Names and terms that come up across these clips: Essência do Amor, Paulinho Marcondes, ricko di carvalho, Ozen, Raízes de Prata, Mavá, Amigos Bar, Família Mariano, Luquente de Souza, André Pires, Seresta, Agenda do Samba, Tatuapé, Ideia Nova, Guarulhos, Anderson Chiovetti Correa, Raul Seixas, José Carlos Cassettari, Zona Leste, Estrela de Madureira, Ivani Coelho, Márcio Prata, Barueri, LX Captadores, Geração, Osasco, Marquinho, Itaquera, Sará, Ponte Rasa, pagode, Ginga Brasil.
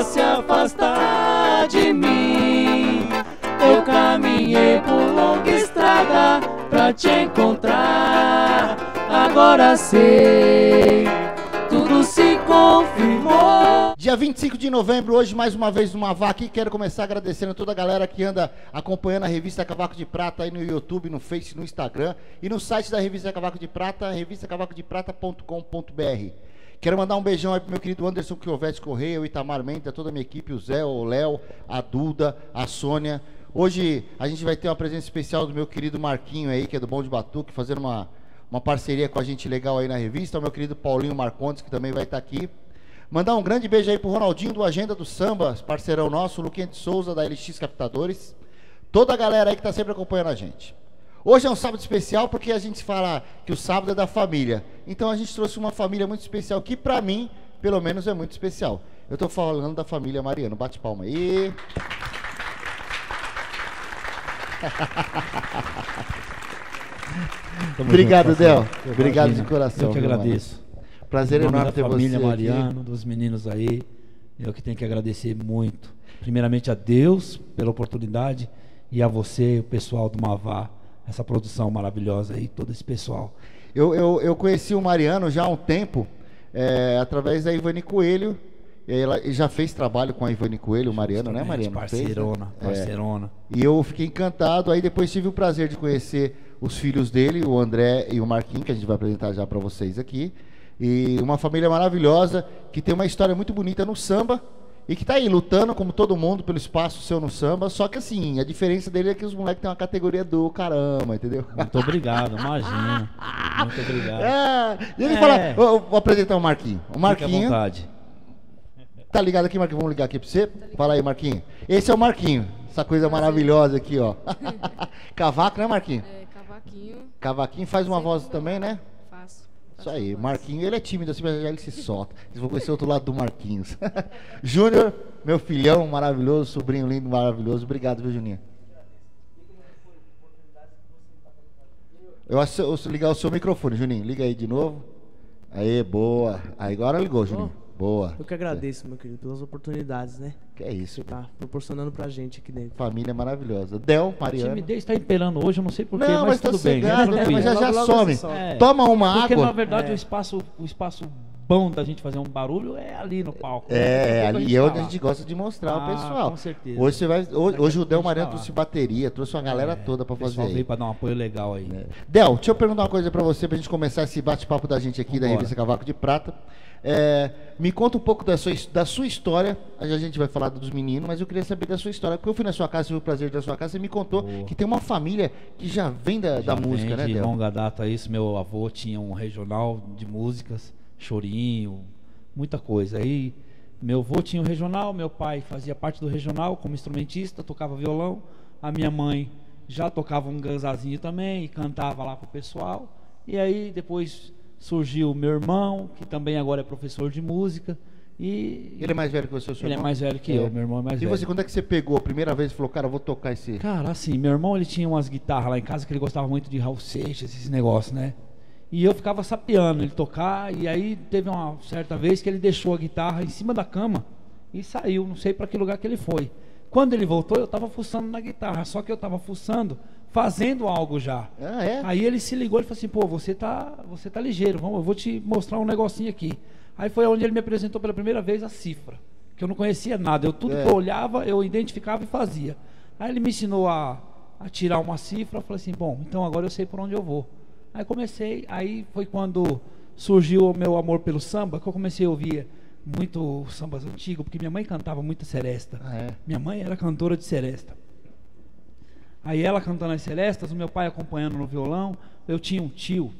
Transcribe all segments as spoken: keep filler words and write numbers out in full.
pra se afastar de mim. Eu caminhei por longa estrada pra te encontrar. Agora sei, tudo se confirmou. Dia vinte e cinco de novembro, hoje mais uma vez no Mavá aqui. Quero começar agradecendo a toda a galera que anda acompanhando a Revista Cavaco de Prata aí no YouTube, no Face, no Instagram e no site da Revista Cavaco de Prata, revista cavaco de prata ponto com ponto br. Quero mandar um beijão aí pro meu querido Anderson Chiovetti Correa, o Itamar Mendes, a toda a minha equipe, o Zé, o Léo, a Duda, a Sônia. Hoje a gente vai ter uma presença especial do meu querido Marquinho aí, que é do Bom de Batuque, fazendo uma, uma parceria com a gente legal aí na revista. O meu querido Paulinho Marcondes, que também vai estar aqui. Mandar um grande beijo aí pro Ronaldinho do Agenda do Samba, parceirão nosso, o Luquente de Souza da L X Captadores. Toda a galera aí que tá sempre acompanhando a gente. Hoje é um sábado especial porque a gente fala que o sábado é da família. Então a gente trouxe uma família muito especial que pra mim, pelo menos, é muito especial. Eu tô falando da família Mariano. Bate palma aí. Obrigado, Del. Obrigado de coração. Eu que agradeço. Prazer enorme ter você. Família Mariano, dos meninos aí, eu que tenho que agradecer muito. Primeiramente a Deus pela oportunidade e a você, o pessoal do Mavá, essa produção maravilhosa aí, todo esse pessoal. Eu, eu, eu conheci o Mariano já há um tempo, é, através da Ivani Coelho. Ela já fez trabalho com a Ivani Coelho, o Mariano, né, Mariano? Parceirona, parceirona. É, e eu fiquei encantado. Aí depois tive o prazer de conhecer os filhos dele, o André e o Marquinho, que a gente vai apresentar já para vocês aqui. E uma família maravilhosa, que tem uma história muito bonita no samba e que tá aí lutando, como todo mundo, pelo espaço seu no samba. Só que assim, a diferença dele é que os moleques têm uma categoria do caramba, entendeu? Muito obrigado, imagina. Muito obrigado. É, deixa eu é. falar, vou, vou apresentar o Marquinho. O Marquinho. Fique à vontade. Tá ligado aqui, Marquinho? Vamos ligar aqui pra você. Fala aí, Marquinho. Esse é o Marquinho. Essa coisa maravilhosa aqui, ó. Cavaco, né, Marquinho? É, cavaquinho. Cavaquinho faz uma voz também, né? Isso aí, Marquinho, ele é tímido assim, mas já ele se solta. Vocês vão conhecer o outro lado do Marquinhos. Júnior, meu filhão maravilhoso, sobrinho lindo, maravilhoso. Obrigado, viu, Juninho? Eu acho eu ligar o seu microfone, Juninho. Liga aí de novo. Aí, boa. Aí, agora ligou, Juninho. Boa. Eu que agradeço, meu querido, pelas oportunidades, né? Que é isso. Que tá proporcionando pra gente aqui dentro. Família maravilhosa. Del, Mariano. A timidez tá imperando hoje, eu não sei porquê, mas, mas tudo bem. Cegado, né? Mas já já logo, logo some. É. Toma uma Porque, água. Porque, na verdade, é. o, espaço, o espaço bom da gente fazer um barulho é ali no palco. É, é ali é onde a gente gosta de mostrar ah, o pessoal. Com certeza. Hoje, você vai, hoje, hoje o Del Mariano trouxe bateria, trouxe uma galera é, toda pra fazer aí. Pra dar um apoio legal aí. É. Del, deixa eu perguntar uma coisa pra você, pra gente começar esse bate-papo da gente aqui, Vambora. da Revista Cavaco de Prata. É, me conta um pouco da sua, da sua história. A gente vai falar dos meninos, mas eu queria saber da sua história. Porque eu fui na sua casa, tive o prazer da sua casa, e me contou Boa. que tem uma família que já vem da, já da vem música, né, de Del? Longa data isso. Meu avô tinha um regional de músicas, chorinho, muita coisa. Aí meu avô tinha um regional, meu pai fazia parte do regional como instrumentista, tocava violão. A minha mãe já tocava um ganzazinho também e cantava lá pro pessoal. E aí depois surgiu meu irmão, que também agora é professor de música. E ele é mais velho que você, senhor? Ele irmão? é mais velho que é. eu, meu irmão é mais e velho. E você, quando é que você pegou a primeira vez e falou, cara, eu vou tocar esse... Cara, assim, meu irmão, ele tinha umas guitarras lá em casa que ele gostava muito de Raul Seixas, esse negócio, né? E eu ficava sapeando ele tocar, e aí teve uma certa vez que ele deixou a guitarra em cima da cama e saiu, não sei para que lugar que ele foi. Quando ele voltou, eu tava fuçando na guitarra, só que eu tava fuçando, fazendo algo já. Ah, é? Aí ele se ligou e falou assim, pô, você tá, você tá ligeiro, vamos, eu vou te mostrar um negocinho aqui. Aí foi onde ele me apresentou pela primeira vez a cifra, que eu não conhecia nada, eu tudo é. que eu olhava, eu identificava e fazia. Aí ele me ensinou a, a tirar uma cifra, eu falei assim, bom, então agora eu sei por onde eu vou. Aí comecei, aí foi quando surgiu o meu amor pelo samba, que eu comecei a ouvir muito sambas antigos, porque minha mãe cantava muito Seresta. Ah, é? Minha mãe era cantora de Seresta. Aí ela cantando as Serestas, o meu pai acompanhando no violão. Eu tinha um tio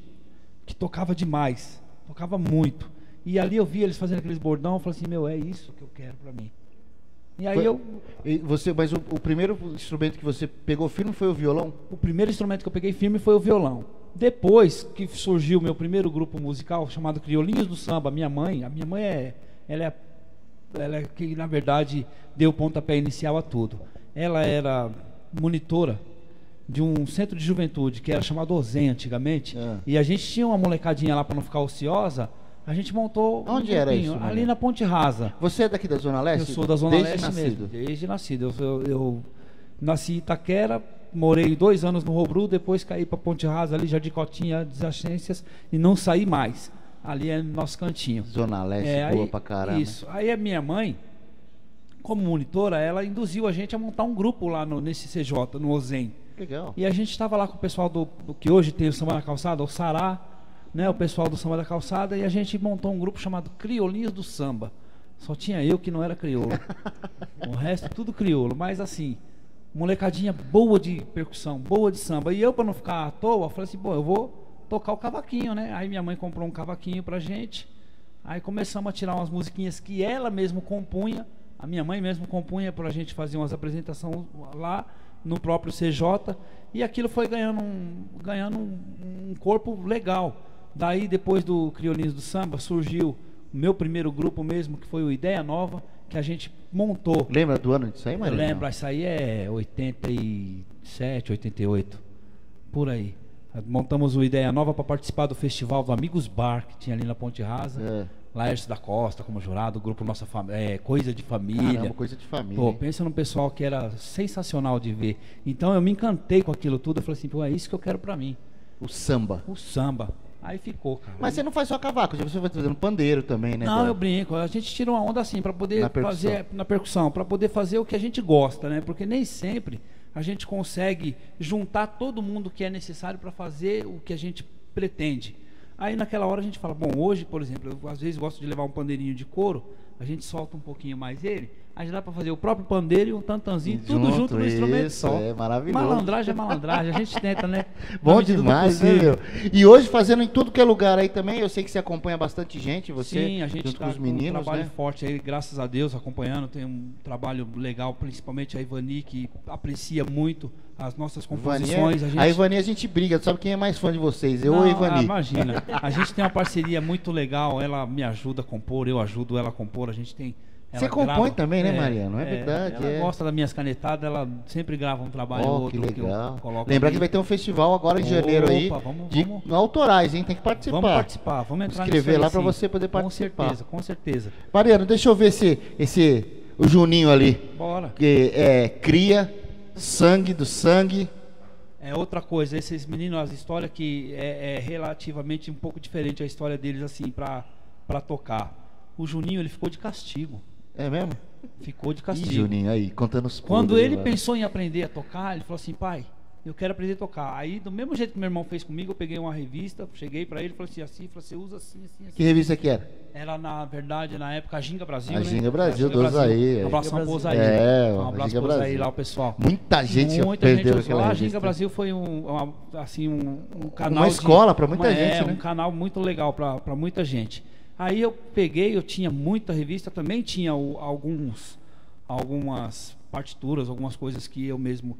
que tocava demais, tocava muito. E ali eu via eles fazendo aqueles bordão, eu falei assim, meu, é isso que eu quero pra mim. E aí foi, eu... E você, mas o, o primeiro instrumento que você pegou firme foi o violão? O primeiro instrumento que eu peguei firme foi o violão. Depois que surgiu o meu primeiro grupo musical, chamado Criolinhos do Samba, minha mãe, a minha mãe é... Ela é, ela é que, na verdade, deu o pontapé inicial a tudo. Ela era monitora de um centro de juventude, que era chamado Ozen antigamente, é. e a gente tinha uma molecadinha lá para não ficar ociosa, A gente montou... Onde um era isso? Mariano? Ali na Ponte Rasa. Você é daqui da Zona Leste? Eu sou da Zona Leste mesmo, desde nascido. Eu, eu, eu nasci em Itaquera, morei dois anos no Robru, depois caí para Ponte Rasa, ali Jardim Cotinha, Desagências, e não saí mais. Ali é nosso cantinho. Zona Leste, é, boa aí, pra caramba. Isso. Aí a minha mãe, como monitora, ela induziu a gente a montar um grupo lá no, nesse C J, no Ozen. Legal. E a gente estava lá com o pessoal do, do que hoje tem o Samba da Calçada, o Sará, né, o pessoal do Samba da Calçada, e a gente montou um grupo chamado Criolinhos do Samba. Só tinha eu que não era crioulo. O resto tudo crioulo, mas assim, molecadinha boa de percussão, boa de samba. E eu, para não ficar à toa, falei assim, bom, eu vou tocar o cavaquinho, né? Aí minha mãe comprou um cavaquinho pra gente. Aí começamos a tirar umas musiquinhas que ela mesmo compunha, a minha mãe mesmo compunha, pra gente fazer umas apresentações lá no próprio C J, e aquilo foi ganhando um, ganhando um, um corpo legal. Daí, depois do Criolinhos do Samba, surgiu o meu primeiro grupo mesmo, que foi o Ideia Nova, que a gente montou. Lembra do ano disso aí, Maria? Lembra, isso aí é oitenta e sete, oitenta e oito, por aí. Montamos o Ideia Nova para participar do festival do Amigos Bar, que tinha ali na Ponte Rasa. É. Laércio da Costa como jurado, o grupo Nossa Fam... é, Coisa de Família. Caramba, Coisa de Família. Pô, pensa num pessoal que era sensacional de ver. Então eu me encantei com aquilo tudo. Eu falei assim, pô, é isso que eu quero para mim. O samba. O samba. Aí ficou, cara. Mas você não faz só cavaco, você vai fazendo pandeiro também, né? Não, eu brinco. A gente tira uma onda assim para poder na fazer na percussão, para poder fazer o que a gente gosta, né? Porque nem sempre a gente consegue juntar todo mundo que é necessário para fazer o que a gente pretende. Aí naquela hora a gente fala, bom, hoje, por exemplo, eu às vezes gosto de levar um pandeirinho de couro, a gente solta um pouquinho mais ele, aí já dá para fazer o próprio pandeiro e um tantanzinho, junto, tudo junto no instrumento só. É maravilhoso. Malandragem é malandragem, a gente tenta, né? Bom demais, viu? E hoje fazendo em tudo que é lugar aí também, eu sei que você acompanha bastante gente, você. Sim, a gente junto tá com os meninos, um trabalho, né, forte aí, graças a Deus, acompanhando, tem um trabalho legal, principalmente a Ivani, que aprecia muito as nossas composições. A, gente... a Ivani a gente briga, sabe quem é mais fã de vocês? Eu ou a Ivani? Ah, imagina, a gente tem uma parceria muito legal, ela me ajuda a compor, eu ajudo ela a compor, a gente tem... Você compõe grava... também, né, é, Mariano? É, é verdade. Ela é. gosta das minhas canetadas, ela sempre grava um trabalho oh, outro. Que legal. Que eu Lembrar ali. que vai ter um festival agora em janeiro. Opa, aí, vamos, de vamos... autorais, hein? Tem que participar. Vamos participar, vamos entrar Escrever lá para você poder participar. Com certeza, com certeza. Mariano, deixa eu ver esse, esse o Juninho ali. Bora. Que é cria... Sangue do sangue. É outra coisa, esses meninos, as histórias que é, é relativamente um pouco diferente a história deles, assim, pra, pra tocar. O Juninho, ele ficou de castigo. É mesmo? Ficou de castigo. E Juninho aí, contando os pulos. Quando ele pensou em aprender a tocar, ele falou assim, pai, eu quero aprender a tocar. Aí, do mesmo jeito que meu irmão fez comigo, eu peguei uma revista, cheguei pra ele, falei assim, assim, você usa assim, assim, assim. Que revista que era? Era, na verdade, na época, a Ginga Brasil, a né? Ginga Brasil, a Ginga Brasil, Brasil. Um abraço pro Ozaí. É, um abraço pro Ozaí lá, o pessoal. Muita gente muita perdeu gente aquela lá. A Ginga Brasil foi um, uma, assim, um, um canal... Uma escola para muita uma, gente, É, né? um canal muito legal para muita gente. Aí eu peguei, eu tinha muita revista, também tinha o, alguns, algumas partituras, algumas coisas que eu mesmo...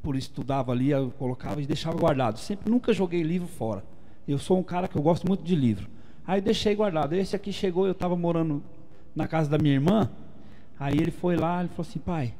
por estudava ali, eu colocava e deixava guardado. Sempre, nunca joguei livro fora. Eu sou um cara que eu gosto muito de livro. Aí deixei guardado. Esse aqui chegou, eu estava morando na casa da minha irmã. Aí ele foi lá, ele falou assim, pai,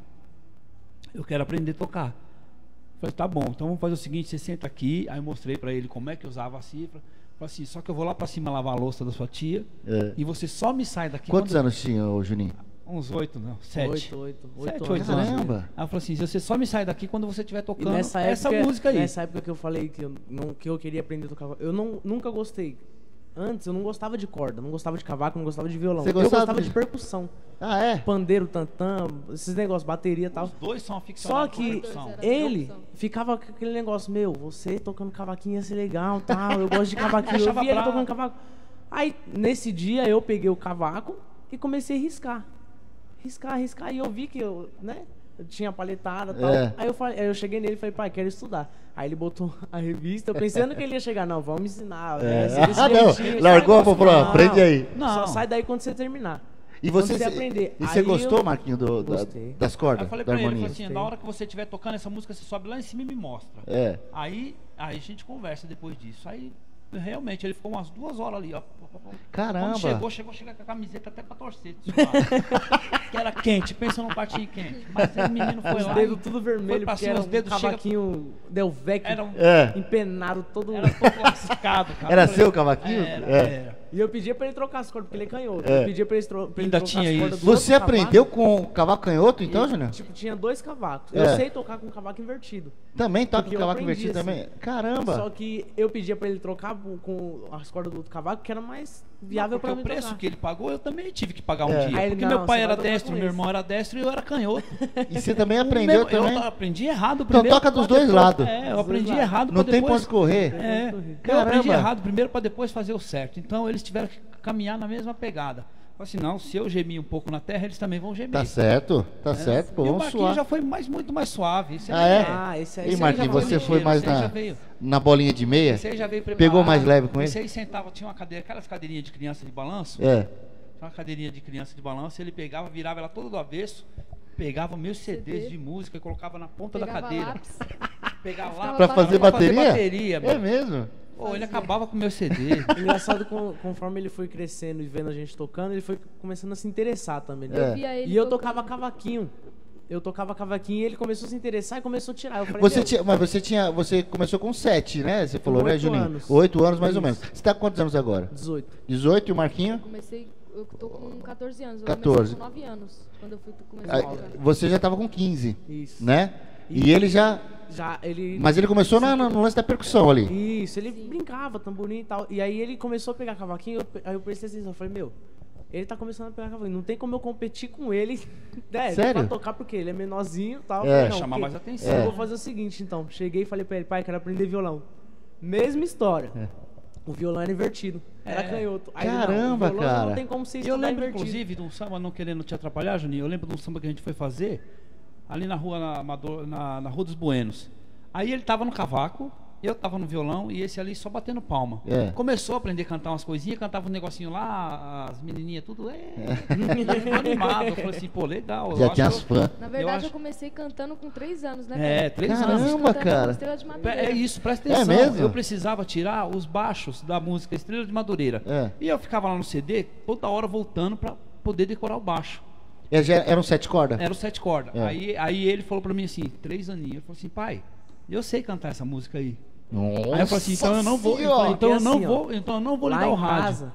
eu quero aprender a tocar. Eu falei, tá bom, então vamos fazer o seguinte, você senta aqui. Aí eu mostrei para ele como é que eu usava a cifra. Eu falei assim, só que eu vou lá para cima lavar a louça da sua tia é. e você só me sai daqui. Quantos quando... anos tinha, ô Juninho? Uns oito, não, sete. Oito, oito. Sete, oito anos. Caramba. Aí ela falou assim, você só me sai daqui quando você estiver tocando nessa época, essa música aí. Nessa época que eu falei que eu, não, que eu queria aprender a tocar, eu não, nunca gostei. Antes eu não gostava de corda, não gostava de cavaco, não gostava de violão. Você gostava eu gostava de... de percussão. Ah, é? Pandeiro, tantã, esses negócios, bateria e tal. Os dois são aficionados. Só que ele ficava com aquele negócio, meu, você tocando cavaquinho ia ser legal, tal, eu gosto de cavaquinho, eu vi ele tocando cavaco. Aí, nesse dia, eu peguei o cavaco e comecei a riscar. Riscar, riscar, e eu vi que eu, né, eu tinha paletada e tal. É. Aí eu falei, eu cheguei nele e falei, pai, quero estudar. Aí ele botou a revista, eu pensando que ele ia chegar, não, vamos ensinar. É. É, ah, não, tinha, largou pra prova, aprende aí. Não. Só sai daí quando você terminar. E você, você aprender. E você aí gostou, eu... Marquinho, do, da, das cordas? Eu falei pra ele, eu falei assim, na hora que você estiver tocando essa música, você sobe lá em cima e me mostra. É. Aí, aí a gente conversa depois disso. Aí... Realmente, ele ficou umas duas horas ali, ó. Caramba! Quando chegou, chegou, chegou com a camiseta até pra torcer. Que era quente, pensa num patinho quente. Mas aí o menino foi os lá. Os dedos tudo vermelho, porque era os dedos um cavaquinho chega... Delvec, era um... é. empenado todo... Era todo lascado, cara. Era seu cavaquinho? Era, é. era. E eu pedia pra ele trocar as cordas, porque ele é canhoto. É. Eu pedia pra ele, tro pra ele ainda trocar tinha as cordas. Você aprendeu cavaco. com o cavaco canhoto, então, e, Júnior? Tipo, tinha dois cavacos. É. Eu sei tocar com cavaco invertido. Também toca com cavaco invertido assim. também? Caramba! Só que eu pedia pra ele trocar com as cordas do outro cavaco, que era mais viável não, pra mim. O preço tocar. que ele pagou, eu também tive que pagar um é. dia. Ele, porque não, meu pai era destro, meu irmão era destro e eu era canhoto. E você também aprendeu meu, também? Eu aprendi errado primeiro. Então toca dos dois lados. É, eu aprendi errado. Não tem ponto de correr. É, eu aprendi errado primeiro pra depois fazer o certo. Então, ele eles tiveram que caminhar na mesma pegada. Assim, não, se eu gemir um pouco na terra, eles também vão gemer. Tá certo, tá é. certo. Pô, e o Marquinho já foi mais, muito mais suave. Esse ah, é? Ah, esse aí. E Marquinho, você foi mais na, na bolinha de meia? Esse aí já veio preparado. Pegou mais leve com ele? Esse aí sentava, tinha uma cadeira, aquelas cadeirinhas de criança de balanço. É. Tinha uma cadeirinha de criança de balanço, ele pegava, virava ela toda do avesso, pegava meus C Ds de música e colocava na ponta pegava da cadeira. Lápis. Pegava lá pra fazer pra bateria? Fazer bateria, é mesmo? Oh, ele acabava com o meu C D. Engraçado, conforme ele foi crescendo e vendo a gente tocando, ele foi começando a se interessar também. Né? É. E eu tocava cavaquinho. Eu tocava cavaquinho e ele começou a se interessar e começou a tirar. Eu falei, você tinha, mas você tinha, você começou com sete, né? Você falou, né, Juninho? Anos. Oito anos, mais ou menos. Você está com quantos anos agora? dezoito. dezoito e o Marquinho? Eu comecei, eu tô com quatorze anos. Eu quatorze. Com nove anos, quando eu fui começar a tocar. Você já estava com quinze, Isso. né? E, e ele já... já ele... Mas ele começou na, na, no lance da percussão ali. Isso, ele Sim. brincava, tamborim e tal. E aí ele começou a pegar cavaquinho, eu, aí eu prestei atenção, eu falei, meu, ele tá começando a pegar cavaquinho, não tem como eu competir com ele, né? Sério? Pra tocar, porque ele é menorzinho e tal. É, falei, não, chamar mais atenção. É. Eu vou fazer o seguinte, então, cheguei e falei pra ele, pai, quero aprender violão. Mesma história. É. O violão era invertido, era é. canhoto. Aí, Caramba, não, o violão, cara. Não tem como ser invertido. Eu lembro, inclusive, de um samba, não querendo te atrapalhar, Juninho, eu lembro de um samba que a gente foi fazer... ali na rua, na, na, na Rua dos Buenos. Aí ele tava no cavaco, eu tava no violão e esse ali só batendo palma. É. Começou a aprender a cantar umas coisinhas, cantava um negocinho lá, as menininhas tudo... É, é. animado, eu falei assim, pô, legal. Já tinha as fãs. Na verdade, eu, eu comecei acho... cantando com três anos, né? É, três Caramba, anos. Caramba, cara. Estrela de Madureira. É isso, presta atenção. É mesmo? Eu precisava tirar os baixos da música Estrela de Madureira. É. E eu ficava lá no C D, toda hora voltando pra poder decorar o baixo. Era um sete corda? Era um sete corda. É. Aí, aí ele falou pra mim assim, três aninhos. Ele falou assim, pai, eu sei cantar essa música aí. Nossa, aí eu falei assim, então eu não vou, então, então, assim, eu, não vou, então eu não vou ligar o rádio. Casa,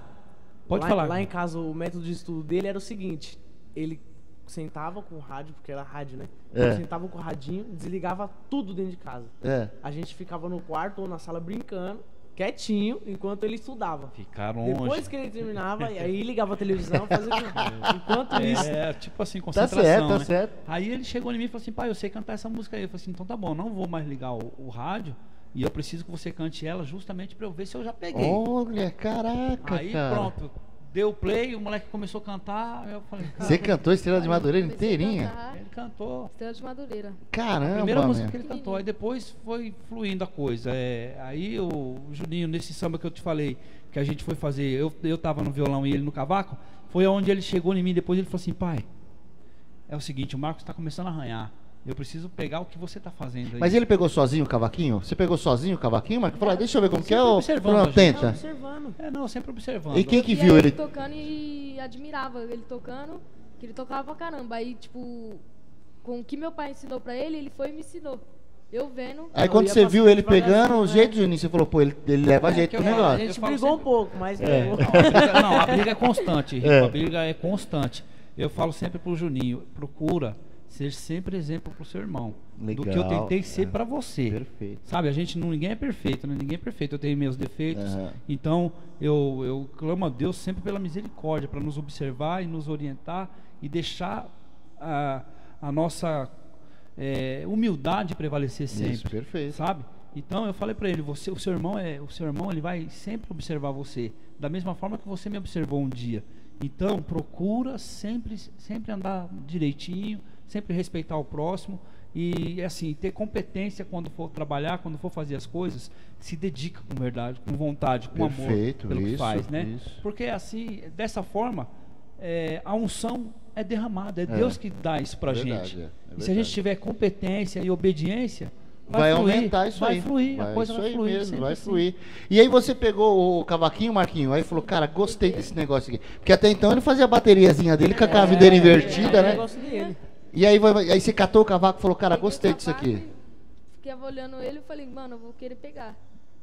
Pode lá, falar. Lá em casa, o método de estudo dele era o seguinte, ele sentava com o rádio, porque era rádio, né? É. Ele sentava com o radinho, desligava tudo dentro de casa. É. A gente ficava no quarto ou na sala brincando, quietinho, enquanto ele estudava. Ficaram longe. Depois que ele terminava, e aí ligava a televisão, fazia enquanto é, isso. É, tipo assim, concentração, tá certo, tá né? certo. Aí ele chegou em mim e falou assim, pai, eu sei cantar essa música aí. Eu falei assim, então tá bom, não vou mais ligar o, o rádio e eu preciso que você cante ela justamente pra eu ver se eu já peguei. Olha, caraca, Aí cara. pronto, deu play, o moleque começou a cantar, eu falei, cara... Você cantou Estrela de Madureira inteirinha? Ele cantou. Estrela de Madureira. Caramba, a primeira música que ele cantou, aí depois foi fluindo a coisa. É, aí o Juninho, nesse samba que eu te falei, que a gente foi fazer, eu, eu tava no violão e ele no cavaco, foi onde ele chegou em mim, depois ele falou assim, pai, é o seguinte, o Marcos tá começando a arranhar. Eu preciso pegar o que você tá fazendo aí. Mas ele pegou sozinho o cavaquinho? Você pegou sozinho o cavaquinho, Marcos? Falou, ah, deixa eu ver como que é o... Não, tenta. observando. É, não, sempre observando. E quem que viu ele? tocando e admirava ele tocando, que ele tocava pra caramba. Aí, tipo, com o que meu pai ensinou pra ele, ele foi e me ensinou. Eu vendo... Aí quando você viu ele pegando o jeito, Juninho, você falou, pô, ele, ele leva é, jeito pro negócio. A gente brigou um pouco, mas... É. Não, a briga, não, a briga é constante. É. A briga é constante. Eu falo sempre pro Juninho, procura... ser sempre exemplo pro seu irmão. Legal, do que eu tentei ser é. para você. Perfeito. Sabe, a gente, não, ninguém é perfeito, né? Ninguém é perfeito, eu tenho meus defeitos. Uhum. Então, eu, eu clamo a Deus sempre pela misericórdia, para nos observar e nos orientar e deixar a, a nossa é, humildade prevalecer sempre. Isso, perfeito. Sabe? Então, eu falei para ele, você, o seu irmão, é, o seu irmão ele vai sempre observar você, da mesma forma que você me observou um dia. Então, procura sempre, sempre andar direitinho, sempre respeitar o próximo e, assim, ter competência quando for trabalhar, quando for fazer as coisas, se dedica com verdade, com vontade, com Perfeito, amor pelo isso, que faz, né? Isso. Porque, assim, dessa forma, é, a unção é derramada, é, é Deus que dá isso pra verdade, gente. É, é e se a gente tiver competência e obediência, vai, vai fluir, aumentar isso vai aí. Fluir, vai, a coisa vai fluir, mesmo, vai assim. fluir. E aí você pegou o cavaquinho, Marquinho, aí falou, cara, gostei desse negócio aqui. Porque até então ele fazia a bateriazinha dele com a cavideira é, invertida, é, né? Negócio dele. E aí, aí você catou o cavaco e falou, cara, gostei disso aqui. Ficava olhando ele e falei, mano, eu vou querer pegar.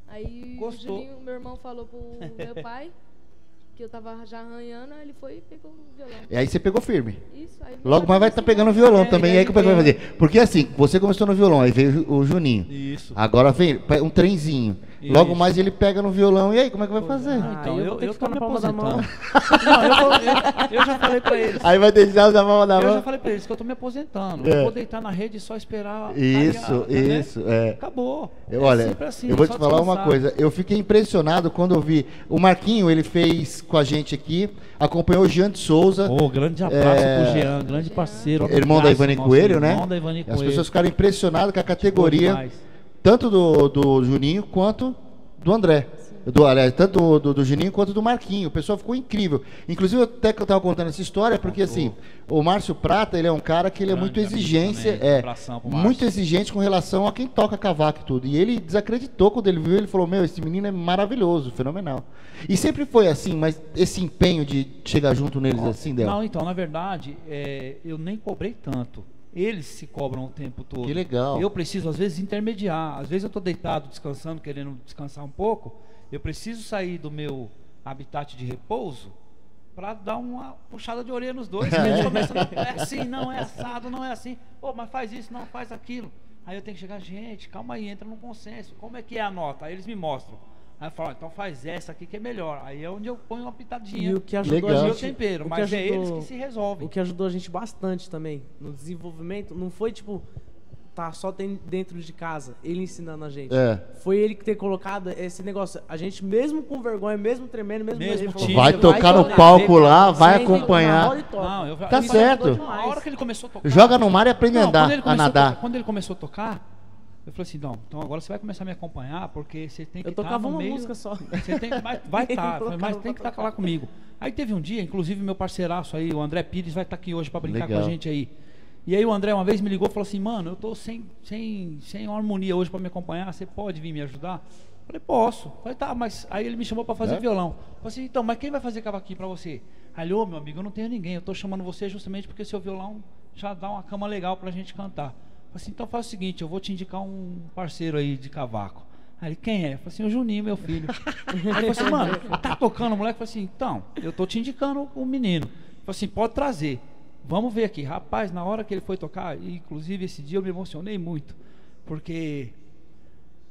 Aí Gostou. o Juninho, meu irmão, falou pro meu pai que eu tava já arranhando, ele foi e pegou o violão. E aí você pegou firme. Isso. Aí logo mais vai estar tá pegando o violão é, também, é, e aí que o pessoal vai fazer. Porque assim, você começou no violão, aí veio o Juninho. Isso. Agora vem um trenzinho. Isso. Logo mais ele pega no violão, e aí como é que vai fazer? Ah, então eu, eu, eu tô na palma da mão. Não, eu, vou, eu, eu já falei pra eles. Aí vai deixar os da palma da mão? Eu já falei pra eles que eu tô me aposentando. É. Eu vou deitar na rede e só esperar. Isso, a, isso. Né? É. Acabou. Eu, é olha, assim, eu vou te falar descansar. Uma coisa. Eu fiquei impressionado quando eu vi. O Marquinho, ele fez com a gente aqui, acompanhou o Jean de Souza. Oh, grande abraço é... pro Jean, grande parceiro. Irmão da Ivani Coelho, né? Irmão da Ivani Coelho. As pessoas ficaram impressionadas com a categoria. Tanto do, do Juninho quanto do André. Do, aliás, tanto do, do, do Juninho quanto do Marquinho. O pessoal ficou incrível. Inclusive, até que eu estava contando essa história, porque assim, o Márcio Prata, ele é um cara que ele é muito exigência, é, muito exigente com relação a quem toca cavaco e tudo. E ele desacreditou quando ele viu, ele falou, meu, esse menino é maravilhoso, fenomenal. E sempre foi assim, mas esse empenho de chegar junto neles assim, dela? Não, então, na verdade, é, eu nem cobrei tanto. Eles se cobram o tempo todo. Que legal. Eu preciso, às vezes, intermediar. Às vezes eu estou deitado, descansando, querendo descansar um pouco. Eu preciso sair do meu habitat de repouso para dar uma puxada de orelha nos dois. Eles começam, é assim, não, é assado, não é assim. Pô, mas faz isso, não, faz aquilo. Aí eu tenho que chegar, gente, calma aí, entra num consenso. Como é que é a nota? Aí eles me mostram. Aí eu falo, então faz essa aqui que é melhor. Aí é onde eu ponho uma pitadinha. E o que ajudou legal. A gente... tempero, mas ajudou, é eles que se resolvem. O que ajudou a gente bastante também no desenvolvimento, não foi tipo, tá só tem dentro de casa, ele ensinando a gente. É. Foi ele que ter colocado esse negócio. A gente mesmo com vergonha, mesmo tremendo, mesmo... mesmo falou, vai tocar vai no palco lá, vai acompanhar. Não, eu, tá eu certo. A hora que ele começou a tocar... Joga no mar e aprende não, a andar, a nadar. A, quando ele começou a tocar... Eu falei assim, não, então agora você vai começar a me acompanhar, porque você tem que estar... Eu tocava tá uma meio, música só. Você tem, vai vai tá, estar, mas tem que estar tá lá comigo. Aí teve um dia, inclusive meu parceiraço aí, o André Pires, vai estar tá aqui hoje para brincar legal. Com a gente aí. E aí o André uma vez me ligou e falou assim, mano, eu tô sem, sem, sem harmonia hoje para me acompanhar, você pode vir me ajudar? Eu falei, posso. Eu falei, tá, mas aí ele me chamou para fazer é? Violão. Eu falei assim, então, mas quem vai fazer cavaquinho para você? Aí, ô, meu amigo, eu não tenho ninguém, eu tô chamando você justamente porque seu violão já dá uma cama legal pra gente cantar. Assim, então faz o seguinte, eu vou te indicar um parceiro aí de cavaco. Aí ele, quem é? Eu falei assim, o Juninho, meu filho. Aí eu falei assim, mano, tá tocando o moleque? Eu falei assim, então, eu tô te indicando o menino. Eu falei assim, pode trazer. Vamos ver aqui. Rapaz, na hora que ele foi tocar, inclusive esse dia eu me emocionei muito, porque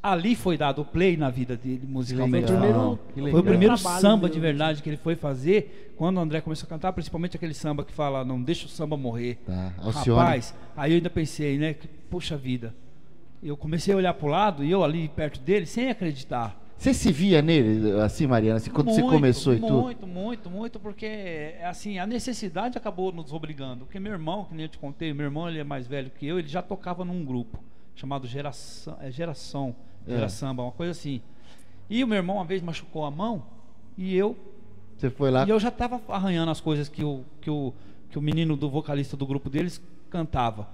ali foi dado o play na vida dele musicalmente. Legal, primeiro, legal. Foi o primeiro samba de verdade que ele foi fazer. Quando o André começou a cantar, principalmente aquele samba que fala, não deixa o samba morrer. Tá. Rapaz, aí eu ainda pensei, né? Que, poxa vida. Eu comecei a olhar pro lado e eu ali perto dele, sem acreditar. Você se via nele, assim, Mariana, assim, quando muito, você começou muito, e tudo? Muito, muito, muito, porque assim, a necessidade acabou nos obrigando. Porque meu irmão, que nem eu te contei, meu irmão ele é mais velho que eu, ele já tocava num grupo chamado Geração. É, Geração. Era é. Samba, uma coisa assim. E o meu irmão uma vez machucou a mão e eu... Você foi lá? E eu já estava arranhando as coisas que o, que, o, que o menino do vocalista do grupo deles cantava.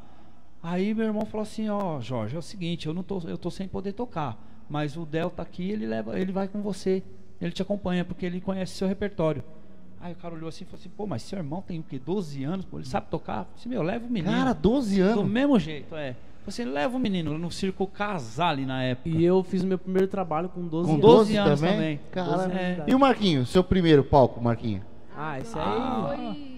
Aí meu irmão falou assim, ó, oh, Jorge, é o seguinte, eu não tô, eu tô sem poder tocar, mas o Del tá aqui, ele, leva, ele vai com você, ele te acompanha, porque ele conhece seu repertório. Aí o cara olhou assim e falou assim, pô, mas seu irmão tem o quê? doze anos, pô, ele sabe tocar? Eu disse, meu, leva o menino. Cara, doze anos? Do mesmo jeito, é. Você leva o menino no circo Casale na época. E eu fiz o meu primeiro trabalho com doze anos. Com doze anos também? Caramba. É. E o Marquinho, seu primeiro palco, Marquinho? Ah, isso aí...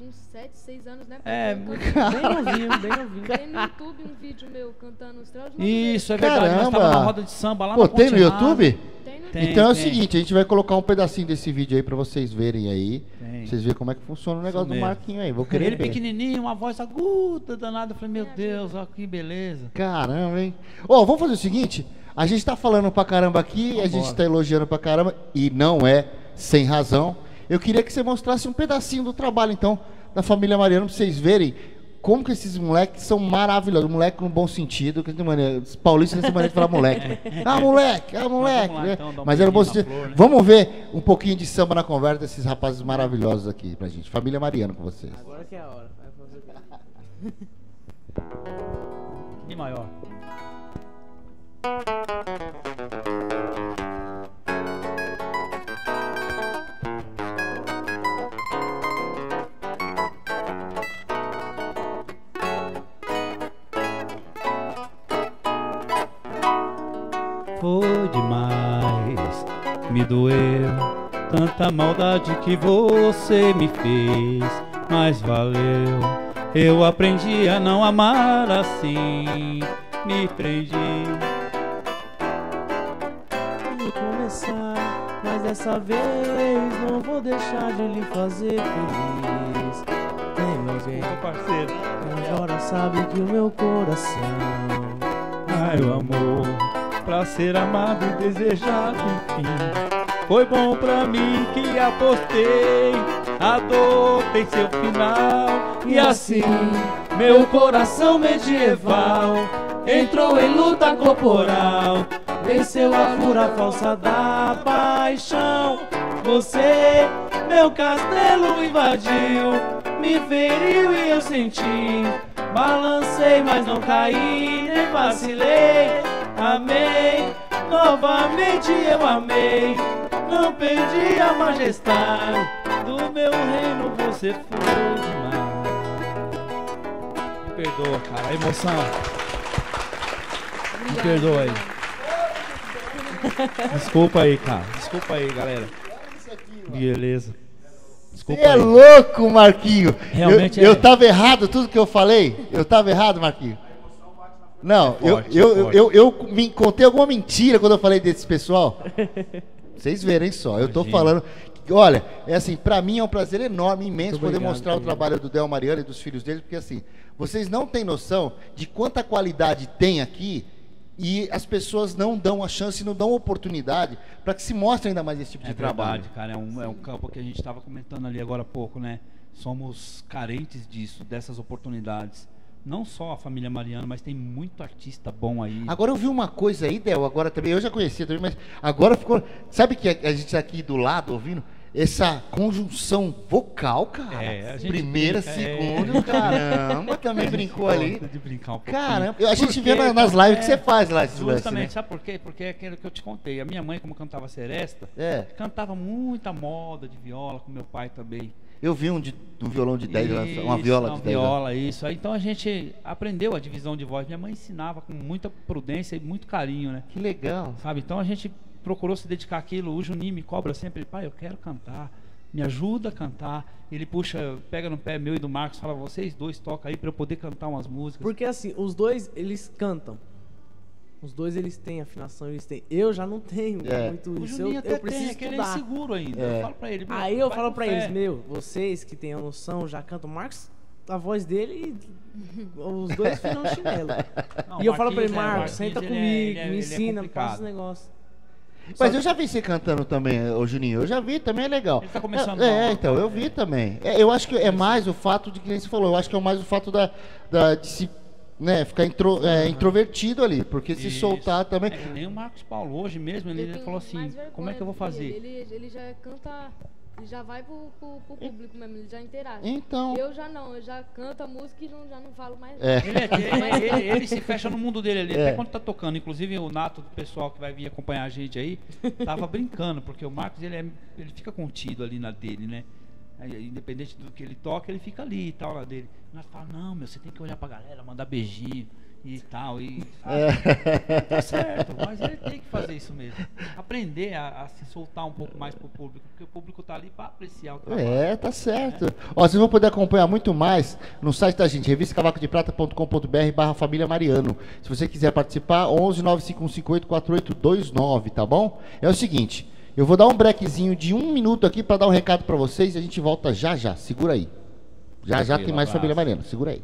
Foi uns sete, seis anos, né? É, bem novinho, bem novinho. Tem no YouTube um vídeo meu cantando Estrela de Madureira. Isso, é verdade. Caramba. Nós tava na roda de samba lá no Ponte Rasa. Pô, tem no YouTube? Tem no YouTube. Então é o seguinte, a gente vai colocar um pedacinho desse vídeo aí pra vocês verem aí. Pra vocês verem como é que funciona o negócio do Marquinho aí. Vou querer ele ver. Pequenininho, uma voz aguda, danada. Eu falei, meu Deus, olha que beleza. Caramba, hein? Ó, oh, vamos fazer o seguinte. A gente tá falando pra caramba aqui, vambora. A gente tá elogiando pra caramba. E não é sem razão. Eu queria que você mostrasse um pedacinho do trabalho, então, da família Mariano, pra vocês verem como que esses moleques são maravilhosos. Moleque no bom sentido, que os paulistas têm maneira de falar moleque, né? Ah, moleque, ah, moleque. Então, lá, então, um mas era um bom sentido. Flor, né? Vamos ver um pouquinho de samba na conversa desses rapazes maravilhosos aqui pra gente. Família Mariano com vocês. Agora que é a hora. E maior. Foi demais, me doeu, tanta maldade que você me fez, mas valeu. Eu aprendi a não amar assim, me prendi. Vou começar, mas dessa vez não vou deixar de lhe fazer feliz. Tem meu bem, meu parceiro, agora sabe que o meu coração, ai o amor, pra ser amado e desejado enfim. Foi bom pra mim que apostei, a dor tem seu final. E assim, meu coração medieval entrou em luta corporal, venceu a fura falsa da paixão. Você, meu castelo invadiu, me feriu e eu senti. Balancei, mas não caí, nem vacilei. Amei, novamente eu amei. Não perdi a majestade do meu reino, você foi demais. Me perdoa, cara, a emoção. Obrigada. Me perdoa aí. Desculpa aí, cara. Desculpa aí, galera. Beleza. Desculpa. Você é aí. Louco, Marquinho. Realmente eu, é. Eu tava errado tudo que eu falei. Eu tava errado, Marquinho. Não, é forte, eu, eu, é eu, eu, eu me contei alguma mentira quando eu falei desse pessoal. Vocês verem só, eu tô falando. Olha, é assim, pra mim é um prazer enorme, imenso, obrigado, poder mostrar obrigado. o trabalho do Del Mariano e dos filhos dele, porque assim, vocês não têm noção de quanta qualidade tem aqui e as pessoas não dão a chance, não dão oportunidade para que se mostre ainda mais esse tipo é de verdade, trabalho. Cara, é um, é um campo que a gente estava comentando ali agora há pouco, né? Somos carentes disso, dessas oportunidades. Não só a família Mariano, mas tem muito artista bom aí. Agora eu vi uma coisa aí, Del, agora também, eu já conhecia também, mas agora ficou... Sabe que a gente aqui do lado ouvindo essa conjunção vocal, cara? É, a gente primeira, brinca, segunda, é. Caramba, também brincou ali. De brincar um pouquinho. Caramba, a gente porque, vê na, nas lives é, que você faz lá. Justamente, lance, né? Sabe por quê? Porque é aquilo que eu te contei. A minha mãe, como cantava Seresta, é. cantava muita moda de viola, com meu pai também. Eu vi um, de, um violão de dez, uma viola de dez. Uma viola, isso. Então a gente aprendeu a divisão de voz. Minha mãe ensinava com muita prudência e muito carinho, né? Que legal. Sabe? Então a gente procurou se dedicar àquilo. O Juninho me cobra sempre, pai, eu quero cantar. Me ajuda a cantar. Ele puxa, pega no pé meu e do Marcos, fala, vocês dois tocam aí pra eu poder cantar umas músicas. Porque assim, os dois, eles cantam. Os dois, eles têm afinação, eles têm. Eu já não tenho é. muito isso. O Juninho eu, até eu preciso tem, estudar. É inseguro ainda. É. Eu falo pra ele, meu, aí eu falo pra eles, meu, vocês que têm a noção, já cantam. O Marcos, a voz dele, os dois finam chinelo. Não, e eu falo pra ele, Marcos, né, senta comigo, ele é, ele me ensina, é passa esse negócio. Mas eu já vi você cantando também, ô Juninho. Eu já vi, também é legal. Ele tá começando. É, é então, eu vi é. também. É, eu acho que é mais o fato de que nem você falou. Eu acho que é mais o fato da, da de se... Né, ficar intro, é, introvertido ali, porque isso. se soltar também. É que nem o Marcos Paulo hoje mesmo, ele, ele falou assim, como é que eu vou fazer? Ele, ele já canta, ele já vai pro, pro, pro público mesmo, ele já interage. Então. Eu já não, eu já canto a música e não, já não falo mais nada. É. Ele, ele, ele, ele se fecha no mundo dele ali, é. até quando tá tocando. Inclusive o Nato, do pessoal que vai vir acompanhar a gente aí, tava brincando, porque o Marcos ele, é, ele fica contido ali na dele, né? Independente do que ele toca, ele fica ali e tal, lá dele. Nós falamos, não, meu, você tem que olhar pra galera, mandar beijinho e tal, e é. Tá certo, mas ele tem que fazer isso mesmo. Aprender a, a se soltar um pouco mais pro público, porque o público tá ali pra apreciar o trabalho. É, tá certo. Né? Ó, vocês vão poder acompanhar muito mais no site da gente, revista cavaco de prata ponto com ponto br barra Família Mariano. Se você quiser participar, onze nove cinco um cinco oito quatro oito dois nove, tá bom? É o seguinte... Eu vou dar um brequezinho de um minuto aqui para dar um recado para vocês e a gente volta já já. Segura aí. Já já tem mais Família Mariano. Segura aí.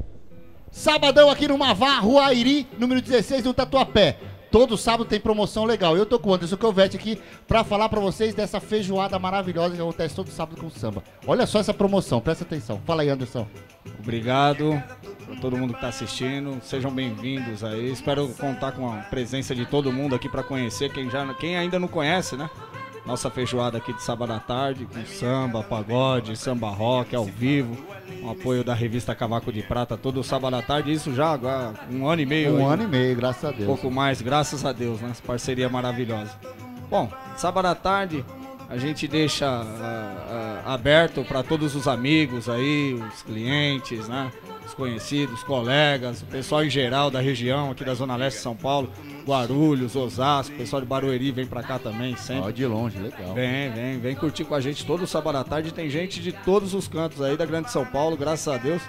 Sabadão aqui no Mavá, Rua Airi, número dezesseis, no Tatuapé. Todo sábado tem promoção legal. Eu tô com o Anderson Chiovetti aqui para falar para vocês dessa feijoada maravilhosa que acontece todo sábado com o samba. Olha só essa promoção, presta atenção. Fala aí, Anderson. Obrigado a todo mundo que está assistindo. Sejam bem-vindos aí. Espero contar com a presença de todo mundo aqui para conhecer quem, já, quem ainda não conhece, né? Nossa feijoada aqui de sábado à tarde, com samba, pagode, samba rock, ao vivo. Um apoio da revista Cavaco de Prata, todo sábado à tarde. Isso já há um ano e meio. Um hein? ano e meio, graças a Deus. Um pouco mais, graças a Deus, né? Essa parceria maravilhosa. Bom, sábado à tarde, A gente deixa a, a, aberto para todos os amigos aí, os clientes, né? Os conhecidos, colegas, o pessoal em geral da região aqui da Zona Leste de São Paulo, Guarulhos, Osasco, o pessoal de Barueri vem pra cá também sempre. Ó, de longe, legal. Vem, vem, vem curtir com a gente todo sábado à tarde. Tem gente de todos os cantos aí da Grande São Paulo, graças a Deus,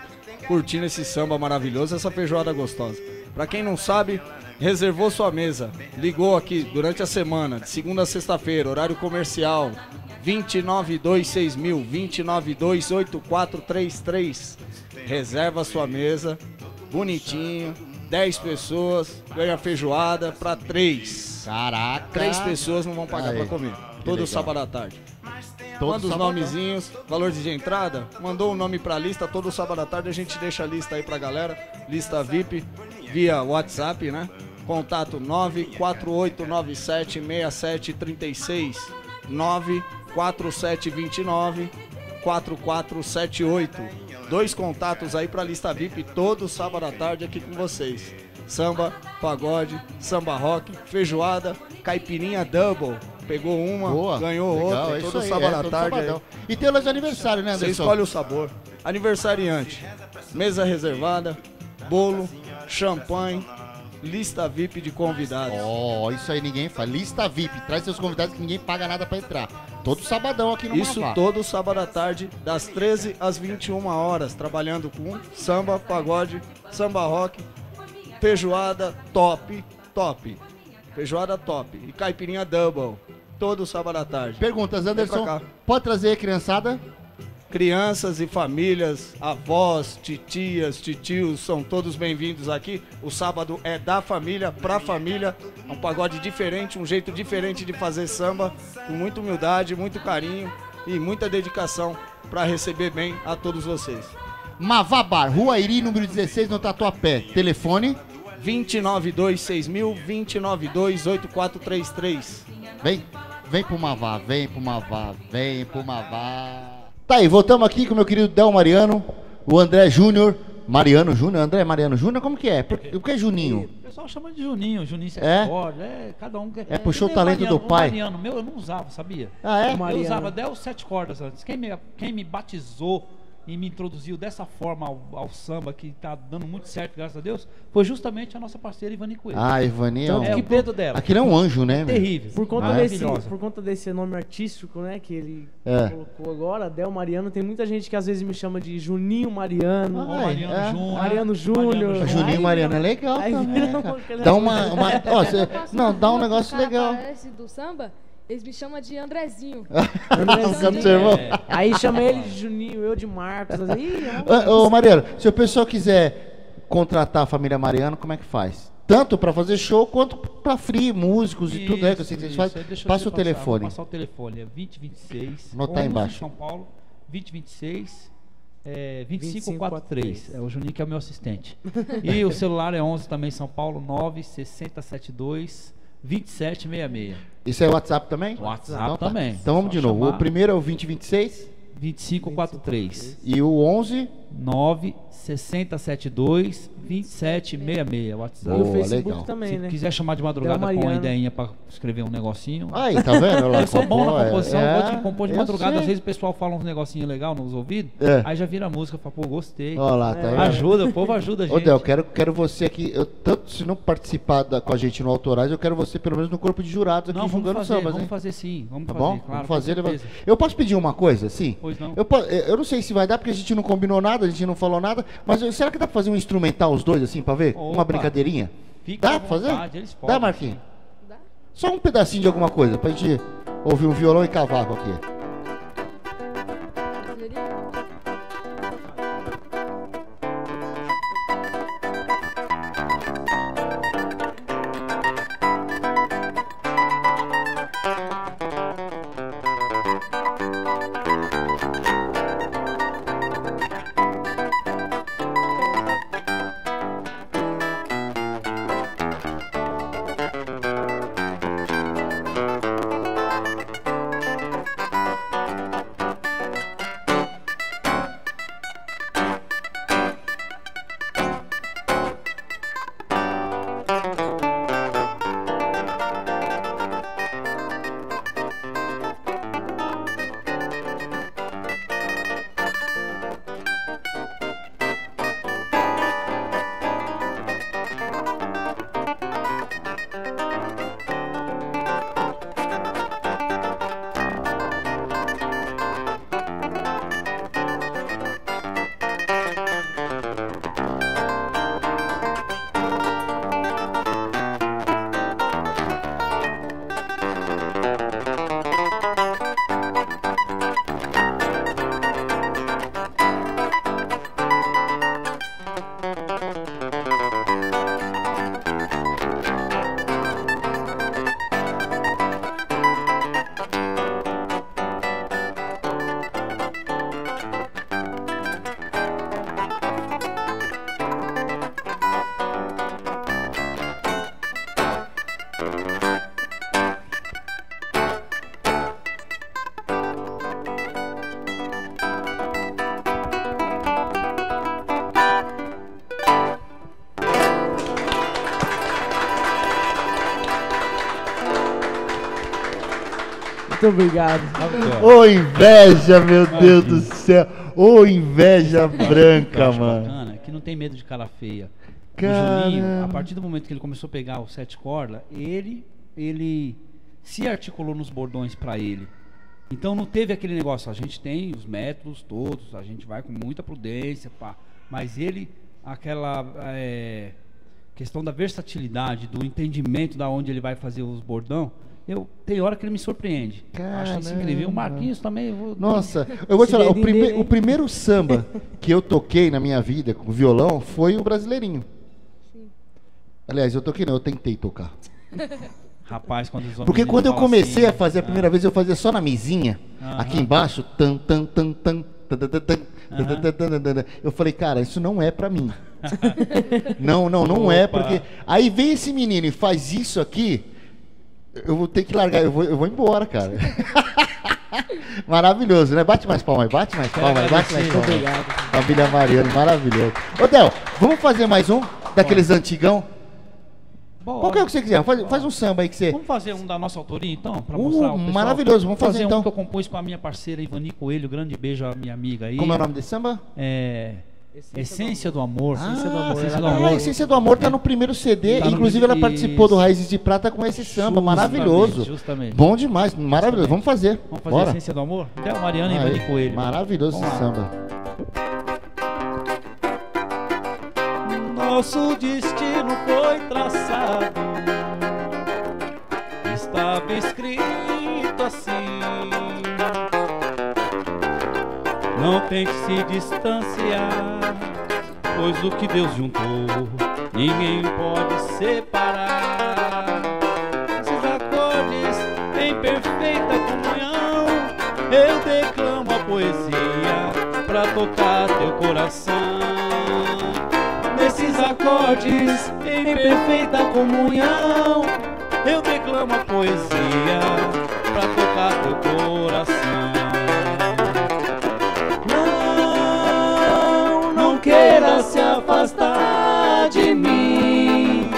curtindo esse samba maravilhoso, essa feijoada gostosa. Pra quem não sabe, reservou sua mesa, ligou aqui durante a semana, de segunda a sexta-feira, horário comercial, vinte e nove dois seis mil, vinte e nove dois oito quatro três três. Reserva sua mesa, bonitinho, dez pessoas, ganha feijoada pra três. Caraca! três pessoas não vão pagar aí pra comer, todo sábado à tarde. Todo Manda os sábado. nomezinhos, valores de entrada, mandou o um nome pra lista, todo sábado à tarde a gente deixa a lista aí pra galera, lista V I P, via WhatsApp, né? Contato nove quatro oito nove sete seis sete três seis, nove quatro sete dois nove quatro quatro sete oito. Dois contatos aí pra lista V I P todo sábado à tarde aqui com vocês. Samba, pagode, samba rock, feijoada, caipirinha double. Pegou uma, boa, ganhou legal, outra, é todo aí, sábado é, à todo tarde. Sabadão. E tem os aniversários, né, Anderson? Você escolhe o sabor. Aniversariante, mesa reservada, bolo, champanhe, lista V I P de convidados. Ó, oh, isso aí ninguém faz. Lista V I P, traz seus convidados que ninguém paga nada pra entrar. Todo sabadão aqui no Mavá. Isso todo sábado à tarde, das treze às vinte e uma horas, trabalhando com samba, pagode, samba rock, feijoada top, top. Feijoada top e caipirinha double. Todo sábado à tarde. Perguntas, Anderson. Pode trazer criançada? Crianças e famílias, avós, titias, titios, são todos bem-vindos aqui. O sábado é da família, pra família. É um pagode diferente, um jeito diferente de fazer samba, com muita humildade, muito carinho e muita dedicação pra receber bem a todos vocês. Mavá Bar, Rua Iri, número dezesseis, no Tatuapé. Telefone? vinte e nove dois seis mil, vinte e nove dois oito quatro três três. Vem, vem pro Mavá, vem pro Mavá, vem pro Mavá. Tá aí, voltamos aqui com o meu querido Del Mariano, o André Júnior, Mariano Júnior, André Mariano Júnior, como que é? Por que é Juninho? O pessoal chama de Juninho, Juninho sete quatro, é? É, cada um... É, puxou o talento Mariano, do pai. O Mariano meu eu não usava, sabia? Ah, é? Eu usava Del Sete Cordas antes. Quem me, quem me batizou e me introduziu dessa forma ao, ao samba, que tá dando muito certo, graças a Deus, foi justamente a nossa parceira Ivani Coelho. Ah, Ivani é um... É, que Pedro dela. Aquilo é um anjo, né? Terrível. Por conta, ah, desse, por conta desse nome artístico, né, que ele é. colocou agora, Del Mariano, tem muita gente que às vezes me chama de Juninho Mariano. Ah, Mariano é. Júnior. Mariano Júnior. Juninho Mariano é legal também. É, dá uma... uma ó, cê, não, dá um negócio legal. Parece do samba? Eles me chamam de Andrezinho. Andrezinho. É. Aí chama ele de Juninho, eu de Marcos. Assim, ah, ô, Mariano, se o pessoal quiser contratar a família Mariano, como é que faz? Tanto para fazer show quanto para free, músicos e isso, tudo, né? Que vocês fazem. Passa o telefone. Vou passar o telefone. É vinte e vinte e seis. Anotar embaixo. São Paulo, vinte e vinte e seis. É, vinte e cinco quarenta e três, é o Juninho que é o meu assistente. E o celular é onze também, São Paulo, nove seis zero sete dois, vinte e sete sessenta e seis. Isso é WhatsApp também? WhatsApp então, tá. também. Então vamos Só de novo. Chamar. O primeiro é o vinte e vinte e seis? vinte e cinco quarenta e três. E o onze? nove seis zero sete dois, vinte e sete sessenta e seis. WhatsApp. E o Facebook legal. também, Se né? Se quiser chamar de madrugada com uma ideinha pra escrever um negocinho. Aí, tá vendo? Eu sou bom na composição, é, pode compor de madrugada. Sei. Às vezes o pessoal fala uns negocinhos legais nos ouvidos, é. aí já vira música, fala, pô, gostei. Olha lá, tá é. Ajuda, o povo ajuda a gente. Ô, Del, eu quero, quero você aqui, eu, tanto se não participar da, com a gente no Autorais, eu quero você pelo menos no corpo de jurados aqui, não, julgando sambas, hein? Vamos fazer sim, vamos tá fazer, bom? Claro, vamos fazer, vai... Eu posso pedir uma coisa, assim? Pois não. Eu, eu não sei se vai dar, porque a gente não combinou nada, a gente não falou nada, mas eu, será que dá pra fazer um instrumental os dois assim pra ver? Opa. Uma brincadeirinha? Fica dá pra fazer? Eles podem. Dá, Marquinhos? Dá. Só um pedacinho de alguma coisa pra gente ouvir um violão e cavaco aqui. Muito obrigado. Ô, inveja, meu Deus do céu. Ô, inveja branca, mano. Bacana, que não tem medo de cara feia. Cara... O Juninho, a partir do momento que ele começou a pegar o sete corda, ele, ele se articulou nos bordões pra ele. Então não teve aquele negócio, a gente tem os métodos todos, a gente vai com muita prudência, pá. Mas ele, aquela é, questão da versatilidade, do entendimento da onde ele vai fazer os bordão, eu, tem hora que ele me surpreende. Caramba. Acho que se incrível. O Marquinhos também... Vou... Nossa, eu vou te falar, o, prime, o primeiro samba que eu toquei na minha vida com violão foi o Brasileirinho. Sim. Aliás, eu toquei não, eu tentei tocar. Rapaz, quando os Porque quando eu comecei assim, a fazer a primeira ah. vez, eu fazia só na mesinha, ah, aqui ah, embaixo, tan, tan, tan, tan, tan, tan, tan, ah, eu falei, cara, isso não é pra mim. Não, não, não Opa. é, porque... Aí vem esse menino e faz isso aqui, eu vou ter que largar, eu vou, eu vou embora, cara. Maravilhoso, né? Bate mais palma aí, bate mais palma aí, bate mais palma aí. Família Mariano, maravilhoso. Ô, Del, vamos fazer mais um daqueles antigão? Bora. Qual que é o que você quiser? Faz, faz um samba aí que você... Vamos fazer um da nossa autoria, então? Pra uh, mostrar ao pessoal. Maravilhoso, vamos fazer, fazer então. Um que eu compus com a minha parceira Ivani Coelho, grande beijo à minha amiga aí. Como é o nome desse samba? É... Essência do Amor. Ah, Essência do Amor. Essência do Amor. É, Essência do Amor tá no primeiro C D, tá inclusive no... ela participou Isso. do Raízes de Prata com esse samba, justamente, maravilhoso. Justamente. Bom demais, maravilhoso, justamente. Vamos fazer. Vamos fazer Bora. Essência do Amor? Até o Mariano aí. E Ivani Coelho. Maravilhoso esse samba. Nosso destino foi traçado, estava escrito assim. Não tente se distanciar, pois o que Deus juntou ninguém pode separar. Esses acordes em perfeita comunhão, eu declamo a poesia pra tocar teu coração. Nesses acordes em perfeita comunhão, eu declamo a poesia pra tocar teu coração. Não, não queira se afastar de mim,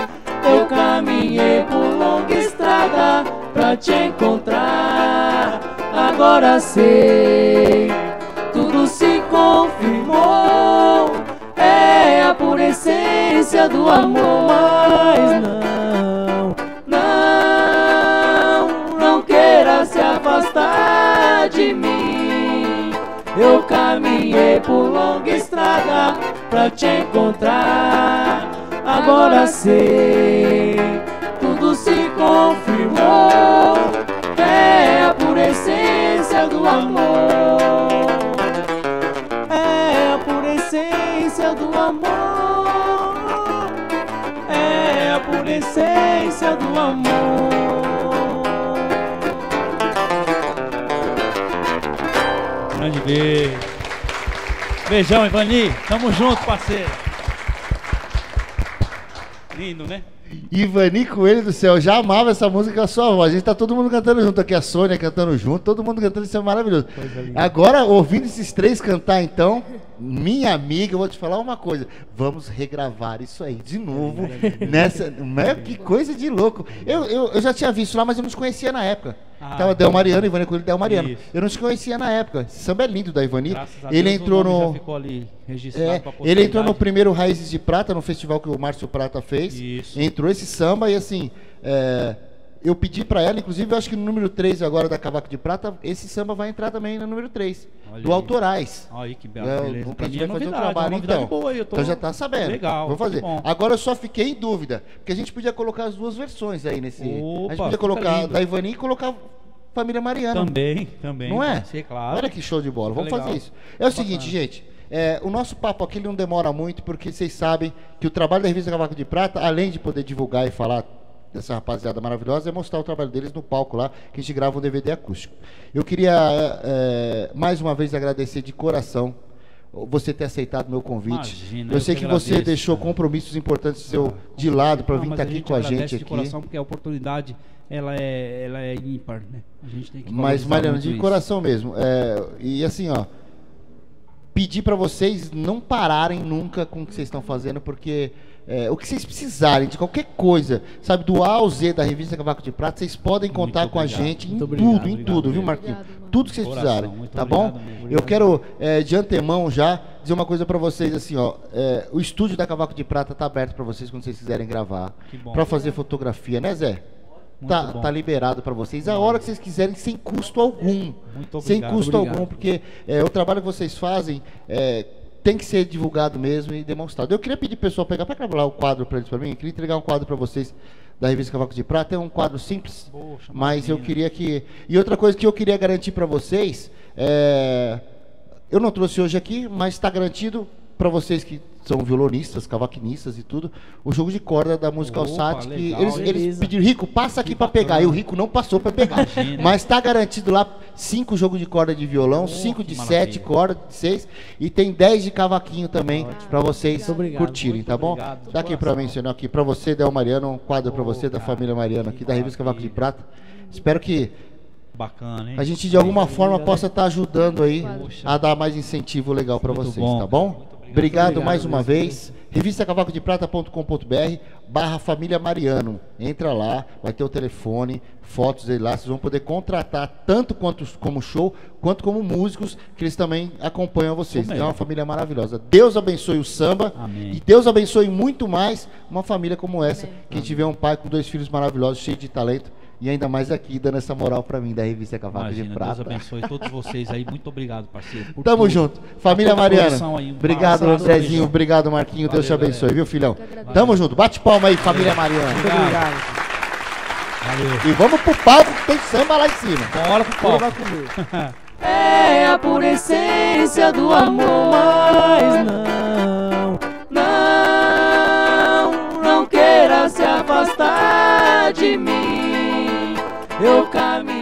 eu caminhei por longa estrada pra te encontrar. Agora sei, tudo se confirmou, é a pura essência do amor. Mas não, não, não queira se afastar de mim, eu caminhei por longa estrada pra te encontrar. Agora sei, tudo se confirmou, é a pura essência do amor. Do amor, é a pura essência do amor. Grande beijo. Beijão, Ivani. Tamo junto, parceiro. Lindo, né? Ivani Coelho do céu, eu já amava essa música, a sua voz. A gente tá todo mundo cantando junto aqui, a Sônia cantando junto, todo mundo cantando, isso é maravilhoso. Agora, ouvindo esses três cantar, então, minha amiga, eu vou te falar uma coisa: vamos regravar isso aí de novo. Nessa. Que coisa de louco. Eu, eu, eu já tinha visto lá, mas eu não te conhecia na época. Ah, tava Del Mariano, Ivani Coelho, Del Mariano. Isso. Eu não te conhecia na época. Esse samba é lindo da Ivani. Graças ele a Deus, entrou no. Já ficou ali registrado é, pra ele entrou no primeiro Raízes de Prata, no festival que o Márcio Prata fez. Isso. Entrou esse samba e assim. É, eu pedi pra ela, inclusive, eu acho que no número três agora da Cavaco de Prata, esse samba vai entrar também no número três. Olha do aí. Autorais. Olha aí que bela. É, vamos fazer novidade, um trabalho então. Boa, eu tô... Então já tá sabendo. Legal. Vou fazer. Agora eu só fiquei em dúvida, porque a gente podia colocar as duas versões aí nesse. Opa, a gente podia colocar da Ivani e colocar Família Mariano. Também, também. Não é? Ser, claro. Olha que show de bola. Vamos legal. Fazer isso. É o seguinte, bacana. Gente. É, o nosso papo aqui ele não demora muito, porque vocês sabem que o trabalho da Revista Cavaco de Prata, além de poder divulgar e falar dessa rapaziada maravilhosa, é mostrar o trabalho deles no palco lá, que a gente grava um D V D acústico. Eu queria, é, mais uma vez, agradecer de coração você ter aceitado meu convite. Imagina, eu sei eu que, que agradeço, você deixou cara. compromissos importantes seu de lado para vir estar tá aqui com a gente. Aqui. De coração, porque a oportunidade ela é, ela é ímpar, né? A gente tem que Mas, Mariano, de isso. coração mesmo. É, e assim, ó, pedir para vocês não pararem nunca com o que vocês estão fazendo, porque... É, o que vocês precisarem de qualquer coisa, sabe, do A ao Z da Revista Cavaco de Prata, vocês podem contar muito com obrigado, a gente em tudo, obrigado, em tudo, obrigado, tudo, viu, Marquinhos? Obrigado, tudo que vocês Coração, precisarem, tá bom? Mesmo, eu quero, é, de antemão já, dizer uma coisa para vocês, assim, ó, é, o estúdio da Cavaco de Prata tá aberto para vocês quando vocês quiserem gravar, para fazer fotografia, né, Zé? Tá, tá liberado para vocês a hora que vocês quiserem, sem custo algum. Muito obrigado, sem custo obrigado. algum, porque é, o trabalho que vocês fazem é, tem que ser divulgado mesmo e demonstrado. Eu queria pedir pro pessoal pegar, pega lá o quadro para eles, para mim. Eu queria entregar um quadro para vocês da Revista Cavaco de Prata. É um quadro simples, Poxa, mas menina. eu queria que... E outra coisa que eu queria garantir para vocês, é... eu não trouxe hoje aqui, mas está garantido para vocês que são violonistas, cavaquinistas e tudo, o jogo de corda da música Alçate, que eles, eles pediram, Rico, passa aqui para pegar, e o Rico não passou para pegar, Imagina. mas está garantido lá cinco jogos de corda de violão, oh, cinco de maravilha. sete corda de seis, e tem dez de cavaquinho também, ah, para vocês obrigado, curtirem, tá bom? Obrigado, Dá aqui para mencionar aqui, para você, Del Mariano, um quadro para você, oh, da cara, família Mariano, aqui da Revista Cavaco de Prata, espero que Bacana, hein? a gente de alguma Bem, forma possa estar tá ajudando aí, Poxa. a dar mais incentivo legal para vocês, bom. tá bom? Obrigado, obrigado mais uma vez. Revista cavaco de prata ponto com ponto br barra Família Mariano. Entra lá, vai ter o telefone, fotos aí lá. Vocês vão poder contratar tanto quanto, como show, quanto como músicos, que eles também acompanham vocês. Então, é uma família maravilhosa. Deus abençoe o samba. Amém. E Deus abençoe muito mais uma família como essa, Amém. que tiver um pai com dois filhos maravilhosos, cheio de talento. E ainda mais aqui, dando essa moral pra mim da Revista Cavaco Imagina, de Prata. Deus abençoe todos vocês aí. Muito obrigado, parceiro. Tamo tudo. junto. Família Mariana. Um obrigado, Andrezinho. Obrigado, Marquinho. Valeu, Deus te abençoe, galera. viu, filhão? Tamo junto. Bate palma aí, família Valeu. Mariana. Obrigado. obrigado. Valeu. E vamos pro palco, que tem samba lá em cima. Bora pro palco. É a pura essência do amor, mas não, não, não queira se afastar de mim. Eu caminho